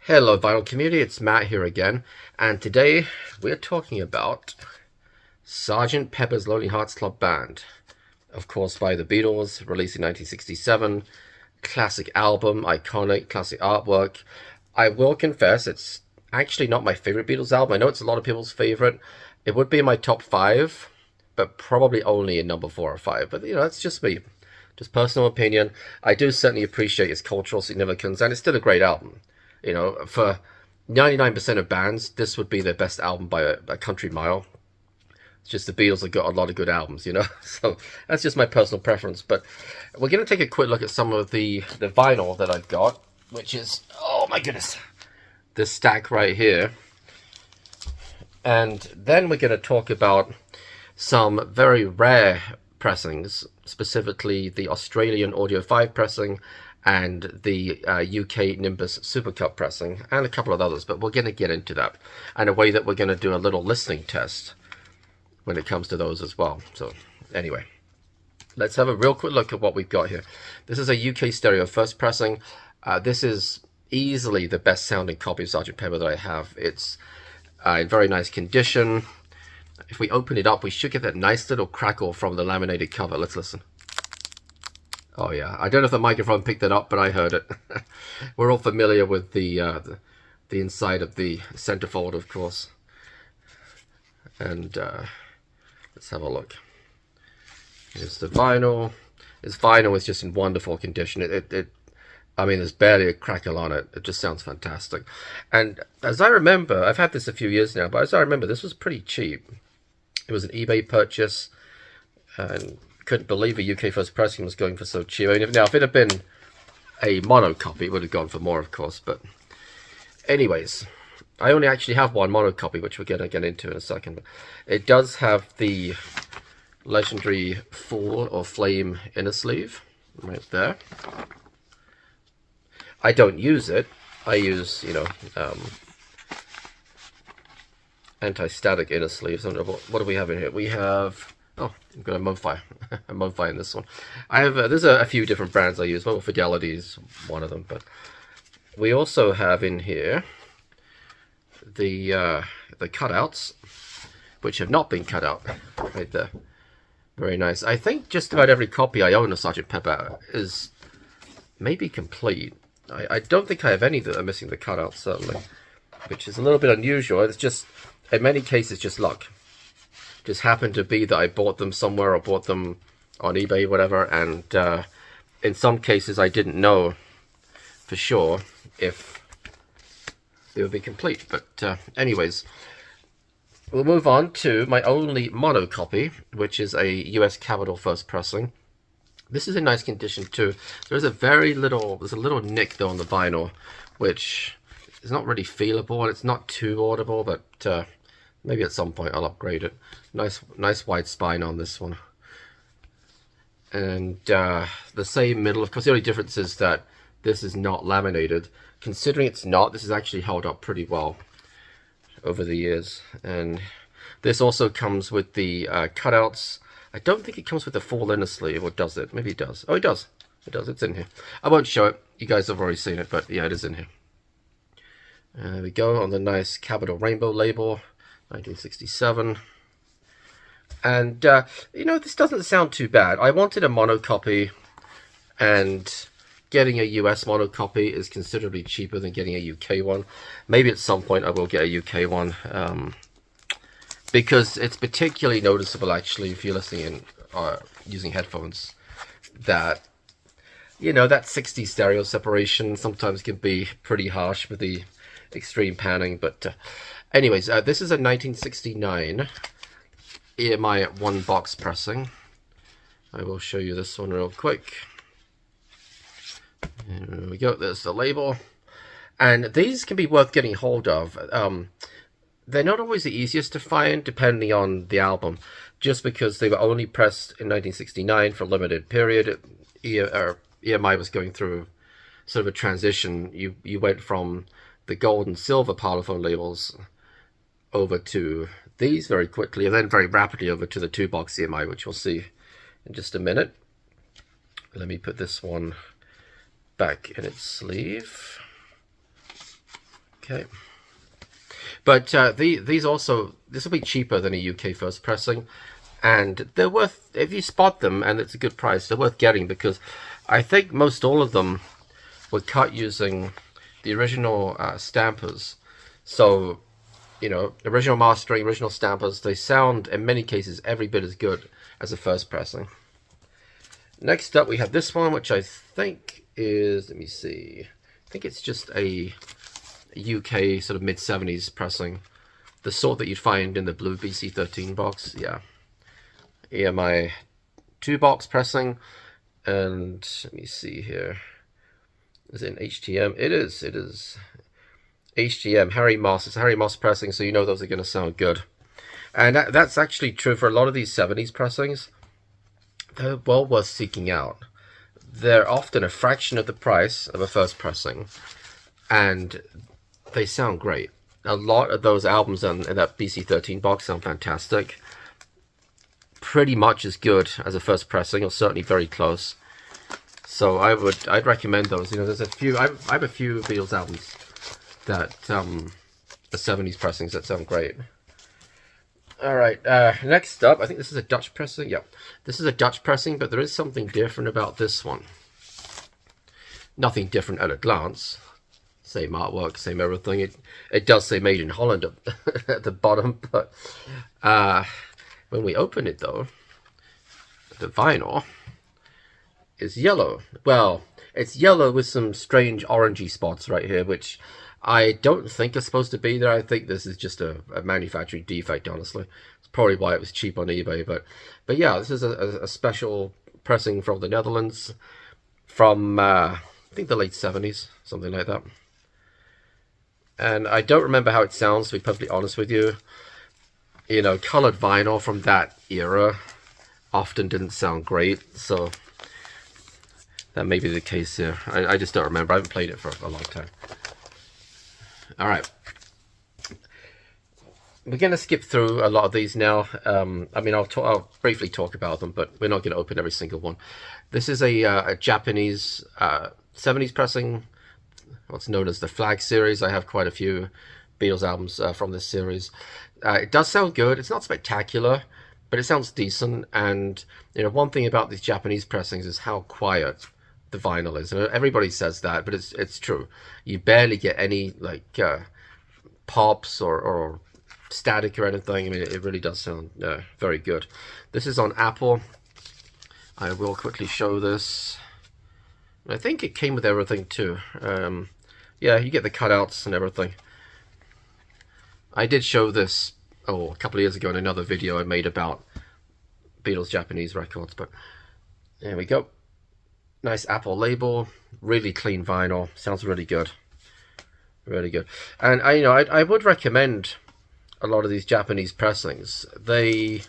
Hello vinyl community, it's Matt here again, and today we're talking about Sgt. Pepper's Lonely Hearts Club Band, of course by The Beatles, released in 1967, classic album, iconic, classic artwork. I will confess it's actually not my favorite Beatles album. I know it's a lot of people's favorite. It would be in my top 5, but probably only in number 4 or 5. But you know, that's just me, just personal opinion. I do certainly appreciate its cultural significance, and it's still a great album. You know, for 99% of bands, this would be their best album by a country mile. It's just the Beatles have got a lot of good albums, you know. So that's just my personal preference. But we're going to take a quick look at some of the vinyl that I've got, which is, oh my goodness, this stack right here. And then we're going to talk about some very rare pressings, specifically the Australian Audio 5 pressing and the UK Nimbus Supercut pressing, and a couple of others, but we're going to get into that, and a way that we're going to do a little listening test when it comes to those as well. So anyway, let's have a real quick look at what we've got here. This is a UK stereo first pressing. This is easily the best sounding copy of Sgt. Pepper that I have. It's in very nice condition. If we open it up, we should get that nice little crackle from the laminated cover. Let's listen. Oh yeah, I don't know if the microphone picked that up, but I heard it. We're all familiar with the inside of the centerfold, of course. And let's have a look. Here's the vinyl. This vinyl is just in wonderful condition. I mean, there's barely a crackle on it. It just sounds fantastic. And as I remember, I've had this a few years now, but as I remember, this was pretty cheap. It was an eBay purchase, and couldn't believe a UK first pressing was going for so cheap. I mean, now, if it had been a mono copy, it would have gone for more, of course. But anyways, I only actually have one mono copy, which we're going to get into in a second. It does have the legendary Fool or Flame inner sleeve right there. I don't use it. I use, you know, anti-static inner sleeves. I don't know, what do we have in here? We have, oh, I've got a Mobile, a Mobile in this one. I have, there's a few different brands I use. Mobile Fidelity is one of them, but we also have in here the cutouts, which have not been cut out right there. Very nice. I think just about every copy I own of Sgt. Pepper is maybe complete. I don't think I have any that are missing the cutout, certainly, which is a little bit unusual. It's just, in many cases, just luck. Just happened to be that I bought them somewhere or bought them on eBay, whatever, and in some cases I didn't know for sure if they would be complete. But anyways, we'll move on to my only mono copy, which is a US Capitol first pressing. This is in nice condition too. There's a little nick though on the vinyl, which is not really feelable, and it's not too audible, but maybe at some point I'll upgrade it. Nice wide spine on this one. And the same middle, of course. The only difference is that this is not laminated. Considering it's not, this is actually held up pretty well over the years. And this also comes with the cutouts. I don't think it comes with the full inner sleeve, or does it? Maybe it does. Oh, it does. It does. It's in here. I won't show it. You guys have already seen it, but yeah, it is in here. And there we go, on the nice Capitol Rainbow label, 1967. And, you know, this doesn't sound too bad. I wanted a mono copy, and getting a US mono copy is considerably cheaper than getting a UK one. Maybe at some point I will get a UK one. Because it's particularly noticeable, actually, if you're listening in or using headphones, that, you know, that 60 stereo separation sometimes can be pretty harsh with the extreme panning. But anyways, this is a 1969 EMI one box pressing. I will show you this one real quick. There we go. There's the label. And these can be worth getting hold of. They're not always the easiest to find, depending on the album, just because they were only pressed in 1969 for a limited period. EMI was going through sort of a transition. You went from the gold and silver Parlophone labels over to these very quickly, and then very rapidly over to the 2-box EMI, which we'll see in just a minute. Let me put this one back in its sleeve. Okay. But these also, this will be cheaper than a UK first pressing, and they're worth, if you spot them and it's a good price, they're worth getting, because I think most all of them were cut using the original stampers. So, you know, original mastering, original stampers, they sound in many cases every bit as good as a first pressing. Next up we have this one, which I think is, let me see, I think it's just a UK sort of mid-70s pressing, the sort that you'd find in the blue BC13 box. Yeah, EMI 2-box pressing, and let me see here, is it an HTM? It is HTM, Harry Moss. It's a Harry Moss pressing, so you know those are going to sound good. And that's actually true for a lot of these 70s pressings. They're well worth seeking out. They're often a fraction of the price of a first pressing, and they sound great. A lot of those albums in that BC13 box sound fantastic. Pretty much as good as a first pressing, or certainly very close. So I'd recommend those. You know, there's a few. I have a few Beatles albums that the 70s pressings that sound great. All right. Next up, I think this is a Dutch pressing. Yep, this is a Dutch pressing, but there is something different about this one. Nothing different at a glance. Same artwork, same everything. It does say made in Holland at the bottom, but when we open it though, the vinyl is yellow. Well, it's yellow with some strange orangey spots right here, which I don't think are supposed to be there. I think this is just a manufacturing defect, honestly. It's probably why it was cheap on eBay, but yeah, this is a special pressing from the Netherlands from I think the late 70s, something like that. And I don't remember how it sounds, to be perfectly honest with you. You know, colored vinyl from that era often didn't sound great, so that may be the case here. I just don't remember. I haven't played it for a long time. All right. We're going to skip through a lot of these now. I mean, I'll briefly talk about them, but we're not going to open every single one. This is a Japanese 70s pressing, what's known as the Flag series. I have quite a few Beatles albums from this series. It does sound good. It's not spectacular, but it sounds decent. And you know, one thing about these Japanese pressings is how quiet the vinyl is. And everybody says that, but it's true. You barely get any like pops or static or anything. I mean, it really does sound very good. This is on Apple. I will quickly show this. I think it came with everything too. Yeah, you get the cutouts and everything. I did show this a couple of years ago in another video I made about Beatles Japanese records, but there we go. Nice Apple label, really clean vinyl, sounds really good, really good. And I would recommend a lot of these Japanese pressings. They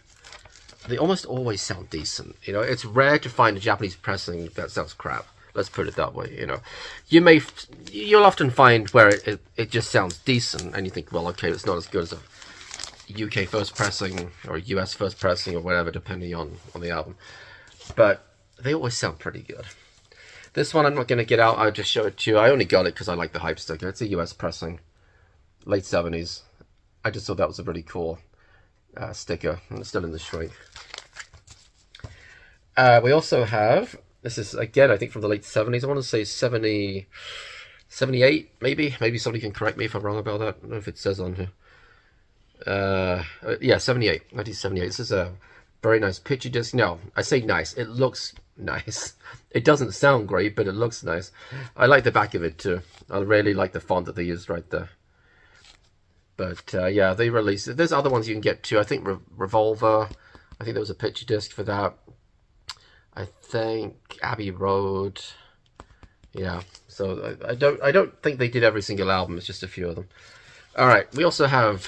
almost always sound decent. You know, it's rare to find a Japanese pressing that sounds crap. Let's put it that way. You know, you'll often find where it just sounds decent, and you think, well, okay, it's not as good as a UK first pressing or a US first pressing or whatever, depending on the album. But they always sound pretty good. This one I'm not going to get out. I'll just show it to you. I only got it because I like the hype sticker. It's a US pressing, late 70s. I just thought that was a really cool sticker, and it's still in the shrink. We also have. This is, again, I think from the late 70s. I want to say 78, maybe. Maybe somebody can correct me if I'm wrong about that. I don't know if it says on here. Yeah, 1978. This is a very nice picture disc. No, I say nice. It looks nice. It doesn't sound great, but it looks nice. I like the back of it, too. I really like the font that they used right there. But, yeah, they released it. There's other ones you can get, too. I think Revolver. I think there was a picture disc for that. I think Abbey Road, yeah. So I don't think they did every single album. It's just a few of them. All right. We also have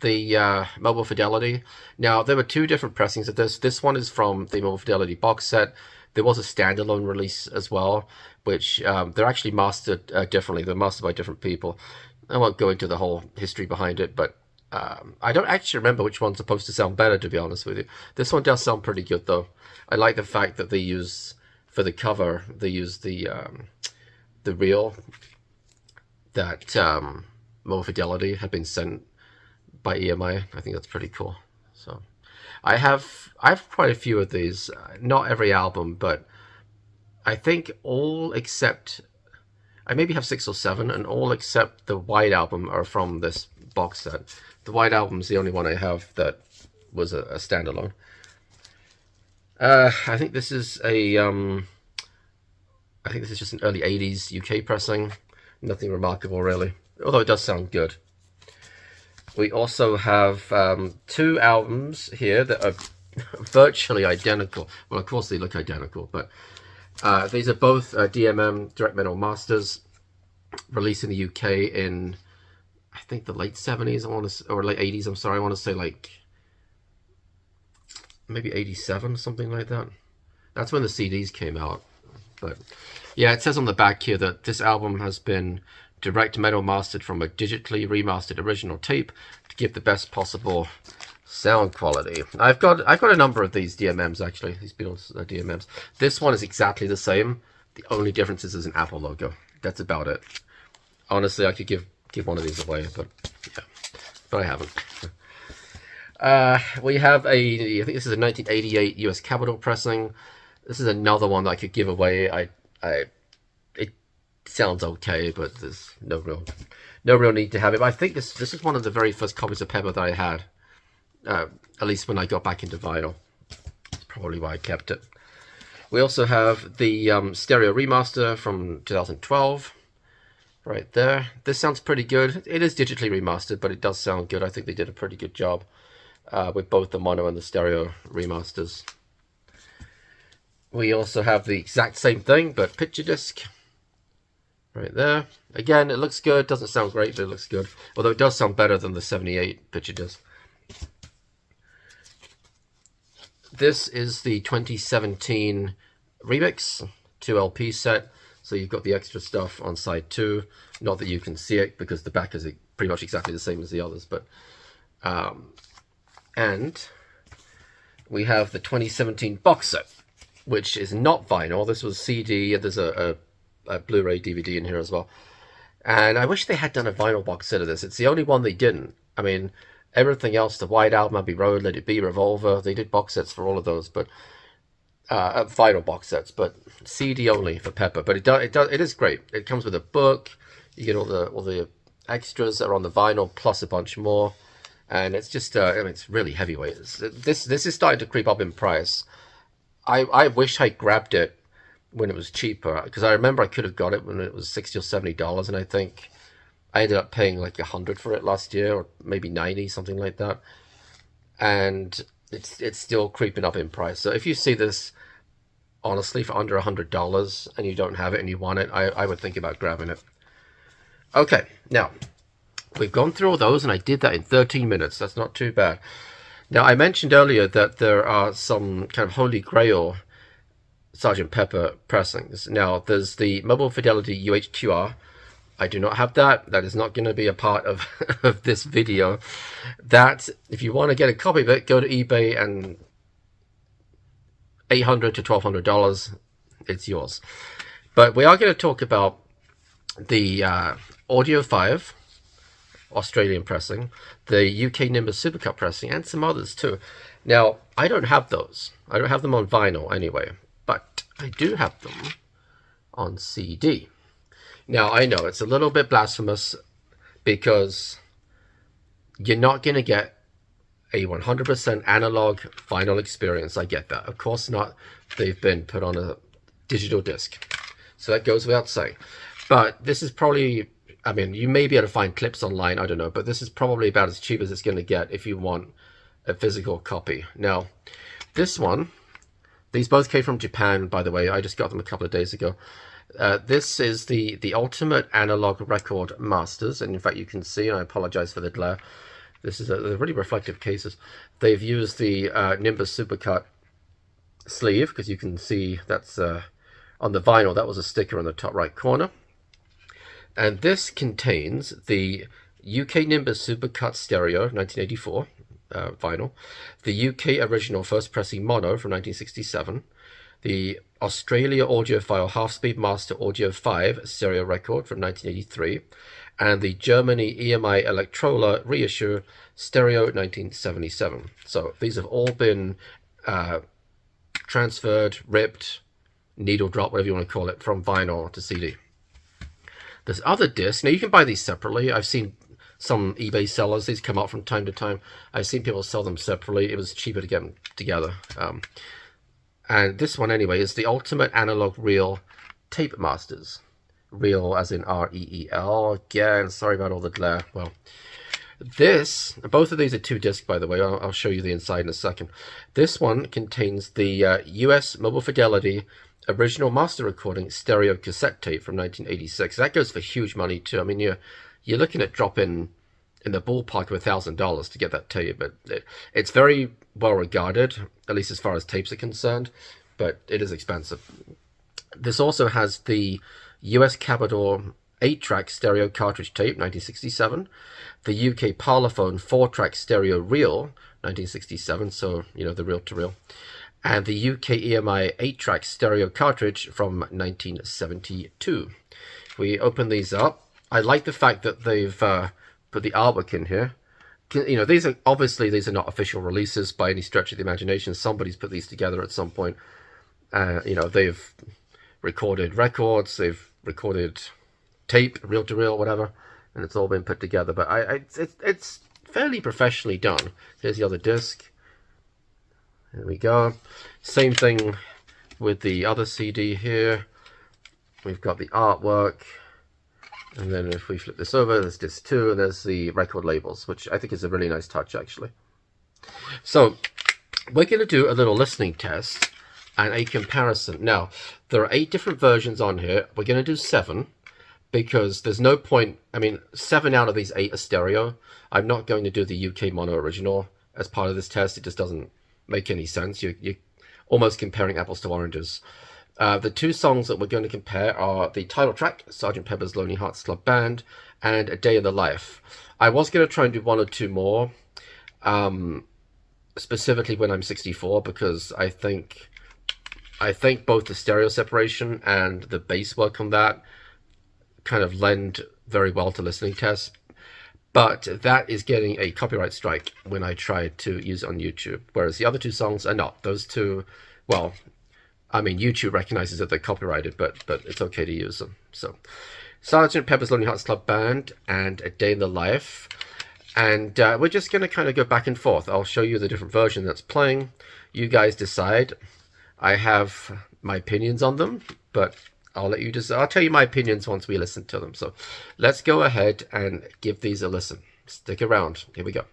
the Mobile Fidelity. Now there were two different pressings of this. This one is from the Mobile Fidelity box set. There was a standalone release as well, which they're actually mastered differently. They're mastered by different people. I won't go into the whole history behind it, but I don't actually remember which one's supposed to sound better, to be honest with you. This one does sound pretty good, though. I like the fact that they use, for the cover, they use the reel that Mobile Fidelity had been sent by EMI. I think that's pretty cool. So I have quite a few of these. Not every album, but I think all except, I maybe have 6 or 7, and all except the White Album are from this box set. The White Album's the only one I have that was a standalone. I think this is a, I think this is just an early 80s UK pressing. Nothing remarkable, really, although it does sound good. We also have 2 albums here that are virtually identical. Well, of course they look identical, but these are both DMM, Direct Metal Masters, released in the UK in, I think, the late 70s, I want to, or late 80s, I'm sorry, I want to say like maybe 87, something like that. That's when the CDs came out. But yeah, it says on the back here that this album has been direct metal mastered from a digitally remastered original tape to give the best possible sound quality. I've got a number of these DMMs, actually. These Beatles DMMs. This one is exactly the same. The only difference is there's an Apple logo. That's about it. Honestly, I could give one of these away, but yeah, but I haven't. We have I think this is a 1988 US Capitol pressing. This is another one that I could give away. It sounds okay, but there's no real need to have it. But I think this is one of the very first copies of Pepper that I had, at least when I got back into vinyl. That's probably why I kept it. We also have the stereo remaster from 2012, right there. This sounds pretty good. It is digitally remastered, but it does sound good. I think they did a pretty good job with both the mono and the stereo remasters. We also have the exact same thing, but picture disc right there. Again, it looks good. Doesn't sound great, but it looks good. Although it does sound better than the 78 picture disc. This is the 2017 remix 2 LP set. So you've got the extra stuff on side 2. Not that you can see it, because the back is pretty much exactly the same as the others. But and we have the 2017 box set, which is not vinyl. This was CD, and there's a Blu-ray DVD in here as well. And I wish they had done a vinyl box set of this. It's the only one they didn't. I mean, everything else, the White Album, Abbey Road, Let It Be, Revolver, they did box sets for all of those, but vinyl box sets, but CD only for Pepper. But it is great. It comes with a book. You get all the extras that are on the vinyl, plus a bunch more. And it's just, I mean, it's really heavyweight. This is starting to creep up in price. I wish I grabbed it when it was cheaper, because I remember I could have got it when it was $60 or $70, and I think I ended up paying like $100 for it last year, or maybe $90, something like that. And it's still creeping up in price. So if you see this, honestly, for under $100 and you don't have it and you want it, I would think about grabbing it. Okay, now we've gone through all those, and I did that in 13 minutes. That's not too bad. Now, I mentioned earlier that there are some kind of holy grail Sgt. Pepper pressings. Now, there's the Mobile Fidelity UHQR. I do not have that. That is not going to be a part of, of this video. That, if you want to get a copy of it, go to eBay, and $800 to $1,200, it's yours. But we are going to talk about the Audio 5. Australian pressing, the UK Nimbus Supercut pressing, and some others too. Now, I don't have those. I don't have them on vinyl anyway, but I do have them on CD. Now, I know it's a little bit blasphemous, because you're not going to get a 100% analog vinyl experience. I get that. Of course not. They've been put on a digital disc, so that goes without saying. But this is probably, I mean, you may be able to find clips online, I don't know, but this is probably about as cheap as it's going to get if you want a physical copy. Now, this one, these both came from Japan, by the way. I just got them a couple of days ago. This is the Ultimate Analog Record Masters, and in fact, you can see, and I apologize for the glare, this is they're really reflective cases. They've used the Nimbus Supercut sleeve, because you can see that's on the vinyl, that was a sticker in the top right corner. And this contains the UK Nimbus Supercut Stereo 1984 vinyl, the UK original first pressing mono from 1967, the Australia Audiophile half-speed master Audio 5 stereo record from 1983, and the Germany EMI Electrola reissue stereo 1977. So these have all been transferred, ripped, needle drop, whatever you want to call it, from vinyl to CD. There's other discs. Now you can buy these separately. I've seen some eBay sellers, these come up from time to time. I've seen people sell them separately. It was cheaper to get them together. And this one anyway is the Ultimate Analog Reel Tape Masters. Reel as in R-E-E-L. Again, sorry about all the glare. Well, this, both of these are two discs, by the way. I'll show you the inside in a second. This one contains the US Mobile Fidelity original master recording stereo cassette tape from 1986. That goes for huge money too. I mean, you're looking at dropping in the ballpark of $1,000 to get that tape, but it's very well regarded, at least as far as tapes are concerned, but it is expensive. This also has the US Capitol 8-track stereo cartridge tape, 1967, the UK Parlophone 4-track stereo reel, 1967, so, you know, the reel-to-reel, and the UK EMI 8-track stereo cartridge from 1972. If we open these up, I like the fact that they've put the artwork in here. You know, these are not official releases by any stretch of the imagination. Somebody's put these together at some point. You know, they've recorded records, they've recorded tape, reel-to-reel, whatever, and it's all been put together. But it's fairly professionally done. Here's the other disc. There we go. Same thing with the other CD here. We've got the artwork. And then if we flip this over, there's disc 2, and there's the record labels, which I think is a really nice touch, actually. So we're going to do a little listening test and a comparison. Now, there are 8 different versions on here. We're going to do 7 because there's no point. I mean, 7 out of these 8 are stereo. I'm not going to do the UK mono original as part of this test. It just doesn't make any sense. You're almost comparing apples to oranges. The 2 songs that we're going to compare are the title track, Sgt. Pepper's Lonely Hearts Club Band, and A Day in the Life. I was going to try and do 1 or 2 more, specifically When I'm 64, because I think both the stereo separation and the bass work on that kind of lend very well to listening tests. But that is getting a copyright strike when I try to use it on YouTube, whereas the other 2 songs are not. Those 2, well, I mean, YouTube recognizes that they're copyrighted, but it's okay to use them. So, Sgt. Pepper's Lonely Hearts Club Band and A Day in the Life. And we're just going to kind of go back and forth. I'll show you the different version that's playing. You guys decide. I have my opinions on them, but I'll let you decide. I'll tell you my opinions once we listen to them. So, let's go ahead and give these a listen. Stick around. Here we go.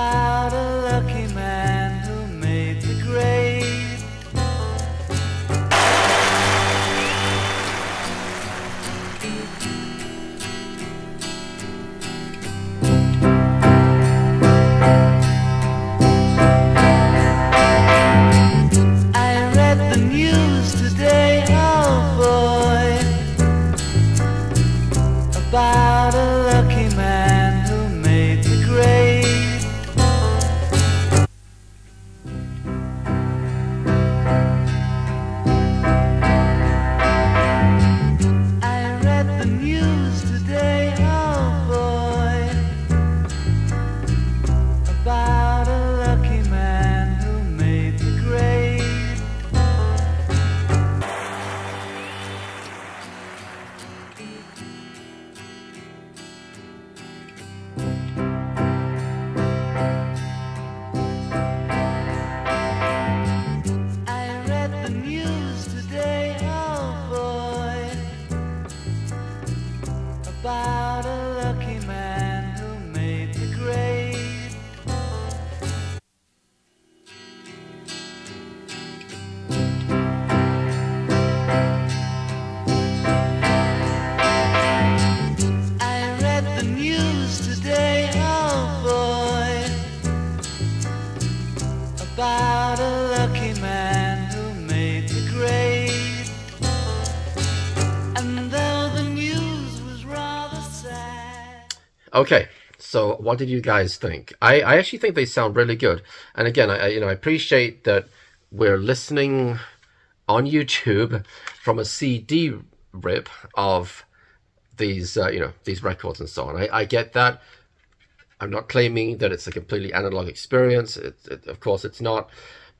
about a lucky man who made the grade. I read the news today, oh boy, about a lucky man who made the grade. Okay, so what did you guys think? I actually think they sound really good. And again, I appreciate that we're listening on YouTube from a CD rip of these these records and so on. I get that. I'm not claiming that it's a completely analog experience. It of course it's not.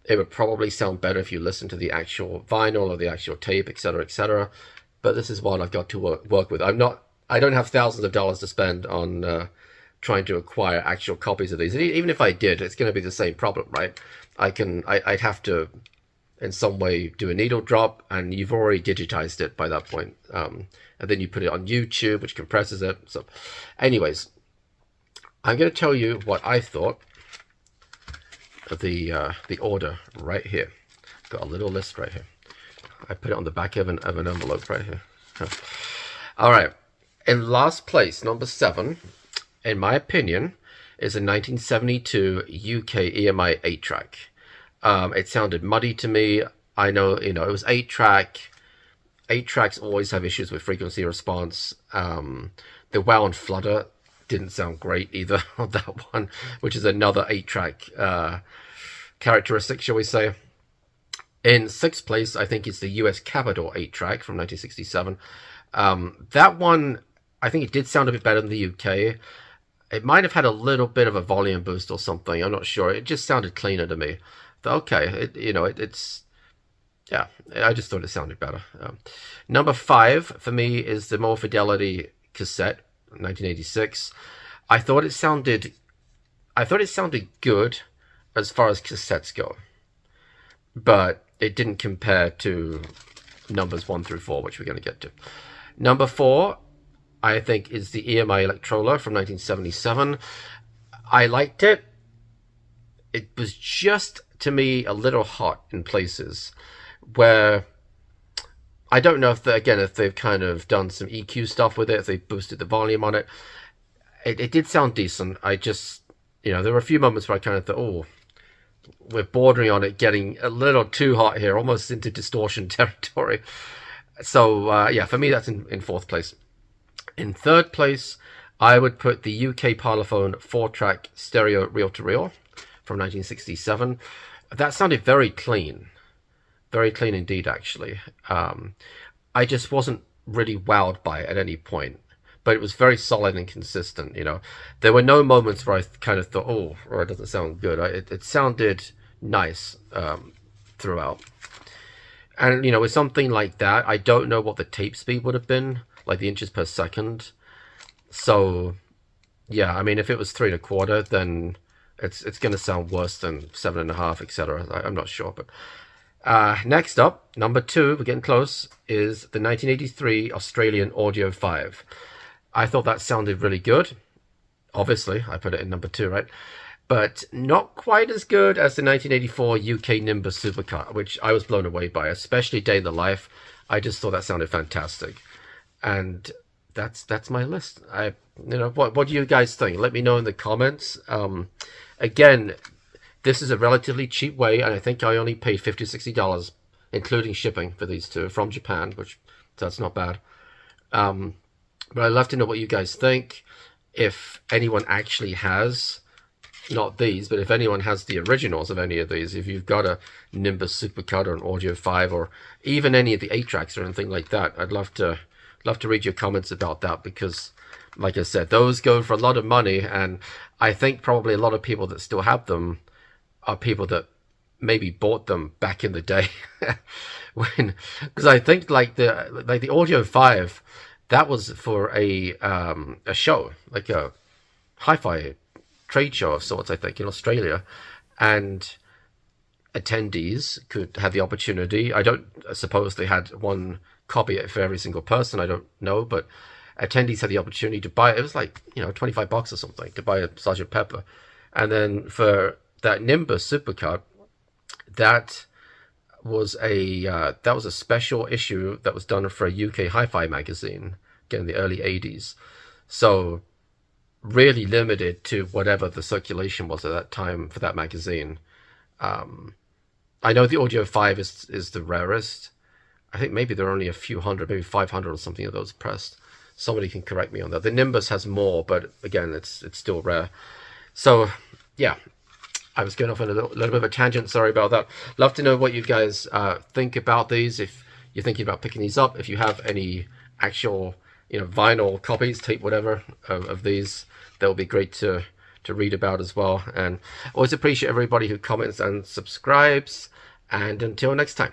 It would probably sound better if you listen to the actual vinyl or the actual tape, etc., etc. But this is what I've got to work with. I don't have thousands of dollars to spend on trying to acquire actual copies of these. And even if I did, it's going to be the same problem, right? I'd have to, in some way, do a needle drop, and you've already digitized it by that point. And then you put it on YouTube, which compresses it. So, anyways, I'm going to tell you what I thought of the order right here. I've got a little list right here. I put it on the back of an envelope right here. All right. In last place, number 7, in my opinion, is a 1972 UK EMI 8-track. It sounded muddy to me. I know, it was 8-track. 8-tracks always have issues with frequency response. The wow and flutter didn't sound great either on that one, which is another 8-track characteristic, shall we say. In 6th place, I think it's the US Capitol 8-track from 1967. That one, I think it did sound a bit better than the UK. It might have had a little bit of a volume boost or something. I'm not sure. It just sounded cleaner to me. Okay, it's... Yeah, I just thought it sounded better. Number 5 for me is the Mobile Fidelity cassette, 1986. I thought it sounded good as far as cassettes go. But it didn't compare to numbers 1 through 4, which we're going to get to. Number 4... I think is the EMI Electrola from 1977. I liked it. It was just, to me, a little hot in places where I don't know if, if they've kind of done some EQ stuff with it, if they've boosted the volume on it. It did sound decent. I just, there were a few moments where I kind of thought, oh, we're bordering on it getting a little too hot here, almost into distortion territory. So, yeah, for me, that's in 4th place. In 3rd place, I would put the UK Parlophone 4-track stereo reel-to-reel from 1967. That sounded very clean indeed, actually. I just wasn't really wowed by it at any point, but it was very solid and consistent. There were no moments where I kind of thought, "Oh, or it doesn't sound good." It sounded nice throughout. And with something like that, I don't know what the tape speed would have been. Like the inches per second. So, yeah, I mean, if it was 3 1/4, then it's going to sound worse than 7 1/2, etc. I'm not sure, but next up, number 2, we're getting close, is the 1983 Australian Audio 5. I thought that sounded really good. Obviously, I put it in number 2, right? but not quite as good as the 1984 UK Nimbus Supercut, which I was blown away by, especially Day in the Life. I just thought that sounded fantastic. And that's my list. What do you guys think? Let me know in the comments. Again, this is a relatively cheap way, and I think I only paid $50, $60, including shipping for these two from Japan, which that's not bad. But I'd love to know what you guys think. If anyone actually has, not these, but if anyone has the originals of any of these, if you've got a Nimbus Supercut or an Audio 5 or even any of the 8-tracks or anything like that, I'd love to read your comments about that, because like I said, those go for a lot of money, and I think probably a lot of people that still have them are people that maybe bought them back in the day when, because I think like the Audio 5, that was for a show, like a hi-fi trade show of sorts, I think, in Australia, and attendees could have the opportunity. I suppose they had one copy for every single person, I don't know, but attendees had the opportunity to buy it. It was like, you know, $25 or something to buy a Sgt. Pepper. And then for that Nimbus Supercut, that was a special issue that was done for a UK hi-fi magazine, again, in the early 80s. So really limited to whatever the circulation was at that time for that magazine. I know the Audio 5 is the rarest. I think maybe there are only a few hundred, maybe 500 or something of those pressed. Somebody can correct me on that. The Nimbus has more, but again, it's still rare. So yeah, I was going off on a little bit of a tangent. Sorry about that. Love to know what you guys think about these. If you're thinking about picking these up, if you have any actual, you know, vinyl copies, tape, whatever, of these, they'll be great to read about as well. And always appreciate everybody who comments and subscribes. And until next time,